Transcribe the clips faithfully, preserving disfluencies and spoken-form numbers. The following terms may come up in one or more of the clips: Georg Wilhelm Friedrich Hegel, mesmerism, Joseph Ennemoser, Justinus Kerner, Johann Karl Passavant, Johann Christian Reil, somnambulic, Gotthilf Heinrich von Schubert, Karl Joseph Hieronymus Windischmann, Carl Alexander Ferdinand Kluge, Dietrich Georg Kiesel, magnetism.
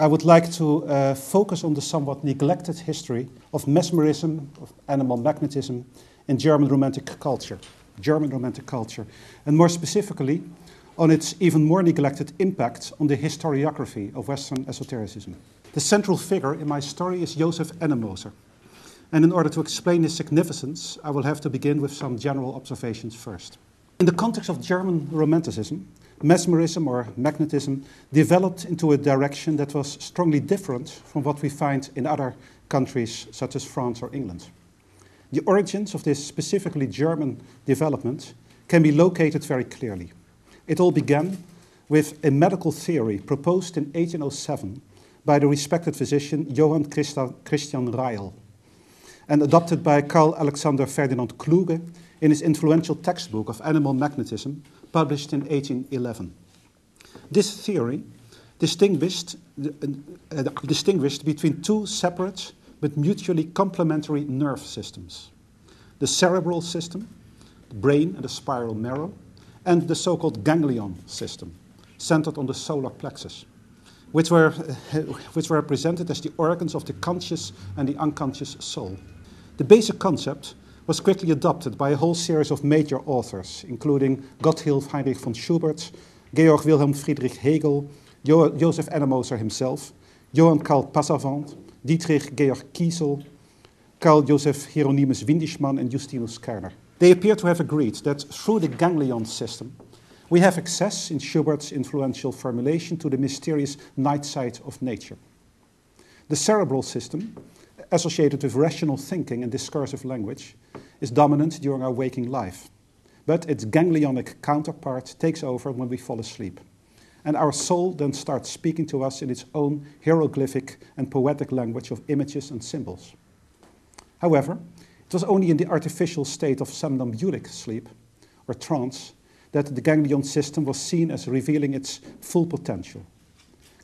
I would like to uh, focus on the somewhat neglected history of mesmerism, of animal magnetism, in German Romantic culture, German Romantic culture, and more specifically on its even more neglected impact on the historiography of Western esotericism. The central figure in my story is Joseph Ennemoser, and in order to explain his significance, I will have to begin with some general observations first. In the context of German Romanticism, mesmerism or magnetism developed into a direction that was strongly different from what we find in other countries such as France or England. The origins of this specifically German development can be located very clearly. It all began with a medical theory proposed in eighteen oh seven by the respected physician Johann Christian Reil and adopted by Carl Alexander Ferdinand Kluge in his influential textbook of animal magnetism published in eighteen eleven. This theory distinguished, uh, distinguished between two separate but mutually complementary nerve systems: the cerebral system, the brain and the spiral marrow, and the so-called ganglion system, centered on the solar plexus, which were, uh, which were presented as the organs of the conscious and the unconscious soul. The basic concept was quickly adopted by a whole series of major authors, including Gotthilf Heinrich von Schubert, Georg Wilhelm Friedrich Hegel, jo Joseph Ennemoser himself, Johann Karl Passavant, Dietrich Georg Kiesel, Karl Joseph Hieronymus Windischmann, and Justinus Kerner. They appear to have agreed that through the ganglion system we have access, in Schubert's influential formulation, to the mysterious night sight of nature. The cerebral system, associated with rational thinking and discursive language, is dominant during our waking life, but its ganglionic counterpart takes over when we fall asleep, and our soul then starts speaking to us in its own hieroglyphic and poetic language of images and symbols. However, it was only in the artificial state of somnambulic sleep, or trance, that the ganglion system was seen as revealing its full potential.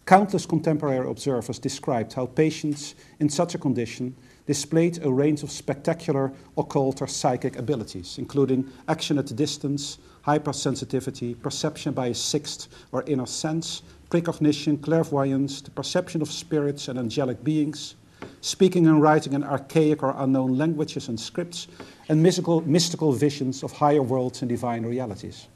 Countless contemporary observers described how patients in such a condition displayed a range of spectacular occult or psychic abilities, including action at a distance, hypersensitivity, perception by a sixth or inner sense, precognition, clairvoyance, the perception of spirits and angelic beings, speaking and writing in archaic or unknown languages and scripts, and mystical, mystical visions of higher worlds and divine realities.